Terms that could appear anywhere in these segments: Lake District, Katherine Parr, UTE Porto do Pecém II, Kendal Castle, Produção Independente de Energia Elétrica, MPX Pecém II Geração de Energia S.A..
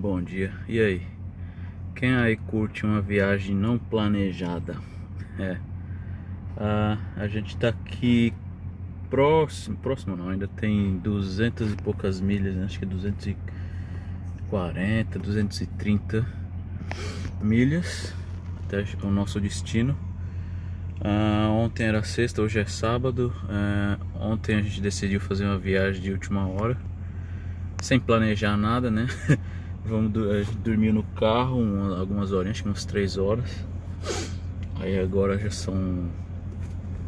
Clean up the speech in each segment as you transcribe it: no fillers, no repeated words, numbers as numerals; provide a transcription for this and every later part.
bom dia. E aí? Quem aí curte uma viagem não planejada? A gente tá aqui próximo não, ainda tem 200 e poucas milhas, né? Acho que 240, 230 milhas até o nosso destino. Ontem era sexta, hoje é sábado. Ontem a gente decidiu fazer uma viagem de última hora, sem planejar nada, né? A gente dormiu no carro algumas horinhas, acho que umas 3 horas. Aí agora já são,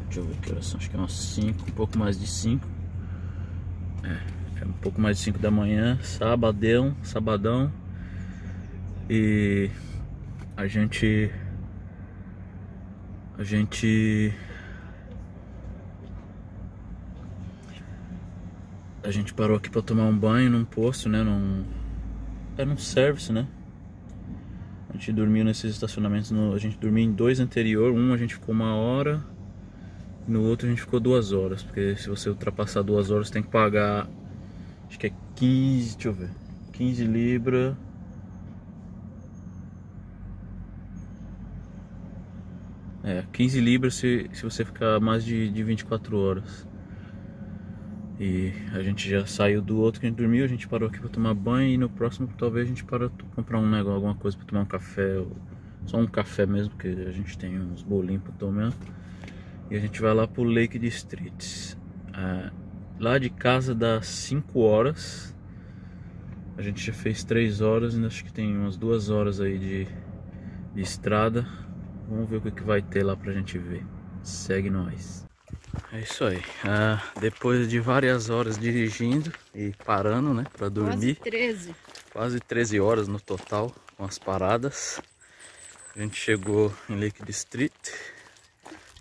deixa eu ver que horas são, acho que é umas 5, um pouco mais de 5. É um pouco mais de 5 da manhã, sabadão. E a gente parou aqui para tomar um banho num posto, né? Era um service, né? A gente dormiu nesses estacionamentos. A gente dormiu em dois anterior. Um a gente ficou 1 hora. No outro a gente ficou 2 horas. Porque se você ultrapassar 2 horas tem que pagar, acho que é 15, deixa eu ver, 15 libras. É, 15 libras se você ficar mais de 24 horas. E a gente já saiu do outro que a gente dormiu, a gente parou aqui pra tomar banho. E no próximo talvez a gente para comprar um negócio, alguma coisa pra tomar um café. Só um café mesmo, porque a gente tem uns bolinhos pra tomar. E a gente vai lá pro Lake District. Lá de casa dá 5 horas. A gente já fez 3 horas, ainda acho que tem umas 2 horas aí de estrada. Vamos ver o que vai ter lá pra gente ver. Segue nós. É isso aí. Depois de várias horas dirigindo e parando, né, pra dormir. Quase 13 horas no total, com as paradas. A gente chegou em Lake District.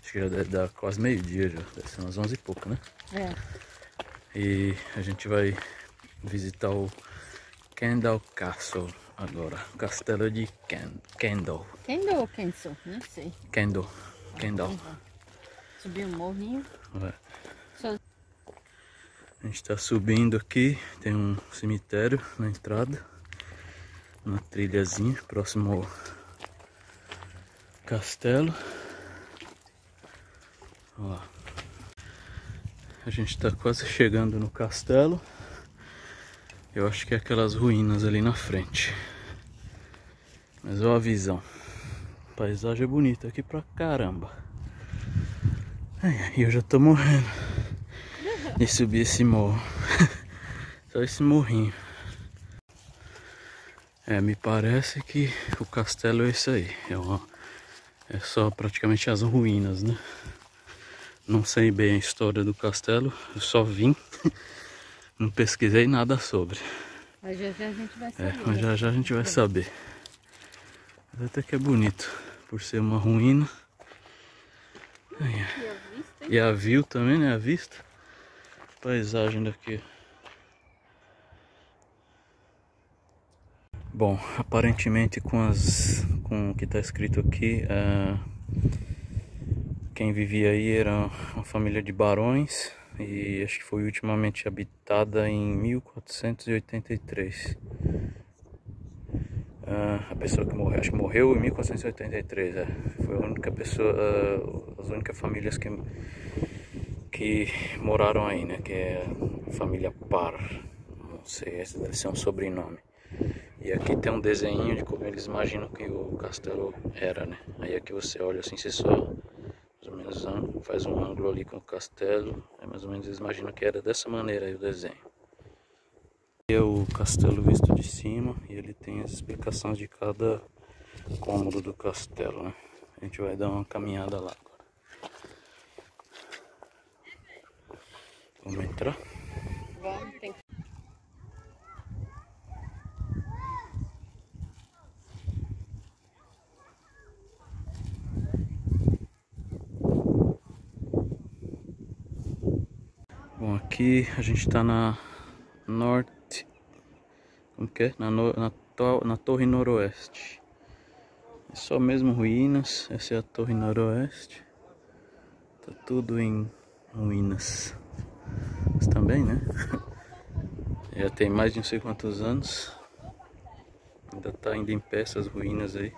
Acho que já deve dar quase meio-dia já. Deve ser umas 11 e pouco, né? É. E a gente vai visitar o Kendal Castle agora. Castelo de Kendal. Kendal ou Kenso? Não sei. Kendal. Kendal. Subir um morrinho. A gente tá subindo aqui. Tem um cemitério na entrada. Uma trilhazinha próximo ao castelo. Olha lá. A gente tá quase chegando no castelo. Eu acho que é aquelas ruínas ali na frente. Mas olha a visão. A paisagem é bonita aqui pra caramba. E eu já tô morrendo de subir esse morro. Só esse morrinho. Me parece que o castelo é isso aí. É só praticamente as ruínas, né? Não sei bem a história do castelo. Eu só vim. Não pesquisei nada sobre. Mas já já a gente vai saber. Mas já já a gente vai saber. Mas até que é bonito, por ser uma ruína. E a vista também, né? A vista. Paisagem daqui. Bom, aparentemente com o que está escrito aqui, quem vivia aí era uma família de barões. E acho que foi ultimamente habitada em 1483. A pessoa que morreu, acho que morreu em 1483, foi a única pessoa, as únicas famílias que moraram aí, né? Que é a família Par, não sei, esse deve ser um sobrenome. E aqui tem um desenho de como eles imaginam que o castelo era, né? Aí aqui você olha assim, você só faz um ângulo ali com o castelo. É mais ou menos, eles imaginam que era dessa maneira aí o desenho. É o castelo visto de cima. E ele tem as explicações de cada cômodo do castelo, né? A gente vai dar uma caminhada lá agora. Vamos entrar? Vamos, tem que... Bom, aqui a gente está na norte, como que é? Na torre noroeste. É só mesmo ruínas. Essa é a torre noroeste. Tá tudo em ruínas. Mas também, né? Já tem mais de não sei quantos anos. Ainda tá indo em pé essas ruínas aí.